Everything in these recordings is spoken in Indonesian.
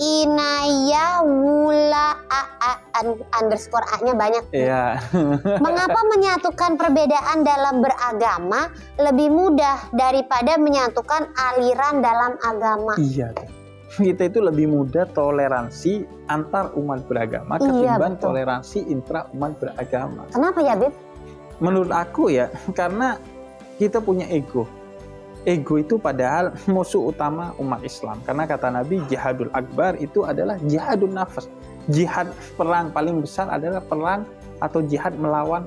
Inayah Wula underscore A-nya banyak. Iya. Mengapa menyatukan perbedaan dalam beragama lebih mudah daripada menyatukan aliran dalam agama? Iya. Kita itu lebih mudah toleransi antar umat beragama ketimbang toleransi intra umat beragama. Kenapa ya, Bib? Menurut aku ya, karena kita punya ego. Ego itu padahal musuh utama umat Islam. Karena kata Nabi, jihadul akbar itu adalah jihadun nafas. Jihad perang paling besar adalah perang atau jihad melawan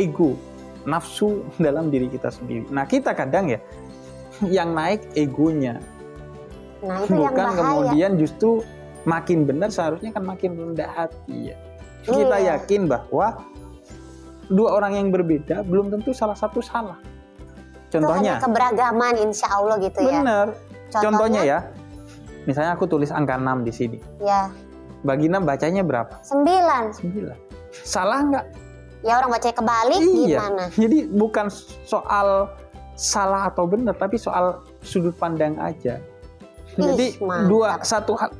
ego, nafsu dalam diri kita sendiri. Nah, kita kadang ya yang naik egonya. Nah, itu bukan yang kemudian justru makin benar seharusnya kan makin rendah hati ya. Kita yakin bahwa dua orang yang berbeda belum tentu salah satu salah. Contohnya keberagaman insya Allah gitu ya. Benar. Contohnya ya, misalnya aku tulis angka 6 di sini. Ya. Bagi 6 bacanya berapa? 9. Salah nggak? Ya orang bacanya kebalik gimana? Jadi bukan soal salah atau benar, tapi soal sudut pandang aja. Jadi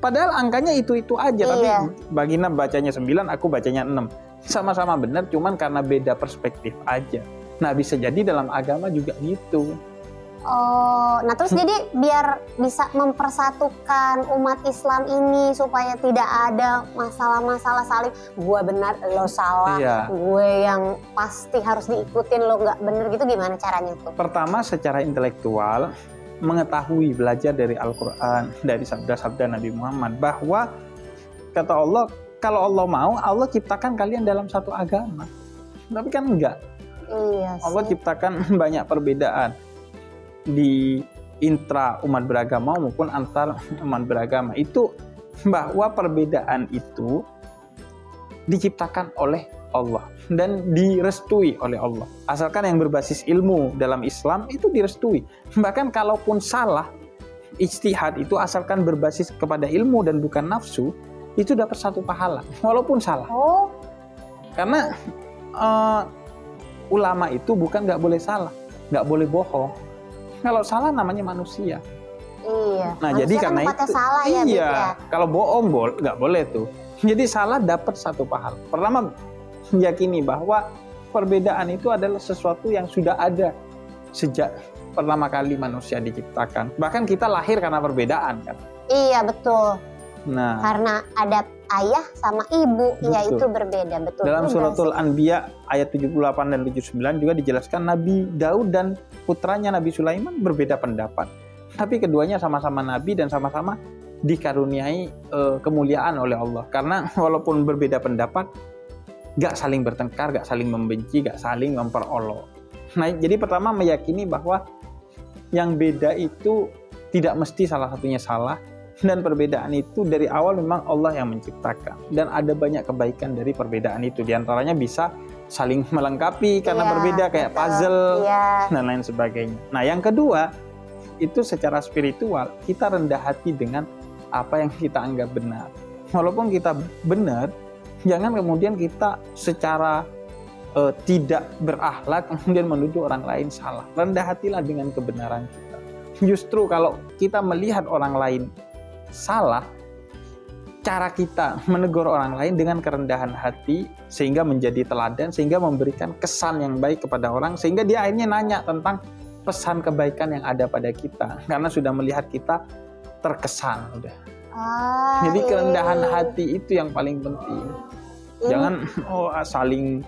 padahal angkanya itu aja, tapi bagi 6 bacanya 9, aku bacanya 6. Sama-sama benar, cuman karena beda perspektif aja. Nah, bisa jadi dalam agama juga gitu. Oh, nah terus jadi biar bisa mempersatukan umat Islam ini supaya tidak ada masalah-masalah saling gue benar lo salah, gue yang pasti harus diikutin lo nggak bener gitu, gimana caranya tuh? Pertama, secara intelektual mengetahui, belajar dari Al-Quran, dari sabda-sabda Nabi Muhammad, bahwa kata Allah, kalau Allah mau, Allah ciptakan kalian dalam satu agama. Tapi kan enggak. Iya sih. Allah ciptakan banyak perbedaan di intra umat beragama maupun antar umat beragama. Itu bahwa perbedaan itu diciptakan oleh Allah dan direstui oleh Allah. Asalkan yang berbasis ilmu dalam Islam itu direstui. Bahkan kalaupun salah, ijtihad itu asalkan berbasis kepada ilmu dan bukan nafsu, itu dapat satu pahala walaupun salah. Oh. Karena ulama itu bukan nggak boleh salah, nggak boleh bohong. Kalau salah namanya manusia. Iya. Nah manusia jadi kan karena itu salah ya, kalau bohong nggak boleh tuh. Jadi salah dapat satu pahala. Pertama, yakini bahwa perbedaan itu adalah sesuatu yang sudah ada sejak pertama kali manusia diciptakan. Bahkan kita lahir karena perbedaan kan. Iya betul. Nah, karena ada ayah sama ibu, itu berbeda betul. Dalam suratul Anbiya ayat 78 dan 79 juga dijelaskan Nabi Daud dan putranya Nabi Sulaiman berbeda pendapat. Tapi keduanya sama-sama nabi dan sama-sama dikaruniai kemuliaan oleh Allah. Karena walaupun berbeda pendapat, gak saling bertengkar, gak saling membenci, gak saling memperolok. Nah, jadi pertama meyakini bahwa yang beda itu tidak mesti salah satunya salah. Dan perbedaan itu dari awal memang Allah yang menciptakan. Dan ada banyak kebaikan dari perbedaan itu. Di antaranya bisa saling melengkapi karena berbeda kayak puzzle dan lain sebagainya. Nah, yang kedua, itu secara spiritual kita rendah hati dengan apa yang kita anggap benar. Walaupun kita benar, jangan kemudian kita secara tidak berakhlak kemudian menuduh orang lain salah. Rendah hatilah dengan kebenaran kita. Justru kalau kita melihat orang lain salah, cara kita menegur orang lain dengan kerendahan hati sehingga menjadi teladan, sehingga memberikan kesan yang baik kepada orang, sehingga dia akhirnya nanya tentang pesan kebaikan yang ada pada kita karena sudah melihat kita terkesan Jadi kerendahan hati itu yang paling penting. Jangan saling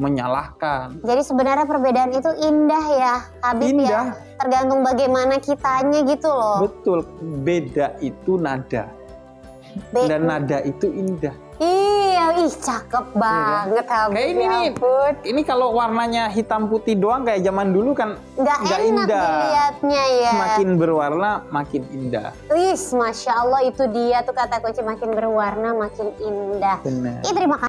menyalahkan. Jadi sebenarnya perbedaan itu indah ya, Habib ya. Tergantung bagaimana kitanya gitu loh. Betul. Beda itu nada. Dan nada itu indah. Iya, cakep banget Habib. Kayak ini nih. Ini kalau warnanya hitam putih doang kayak zaman dulu kan nggak enak dilihatnya ya. Makin berwarna makin indah. Masya Allah, itu dia tuh kata kunci, makin berwarna makin indah. Benar. Terima kasih.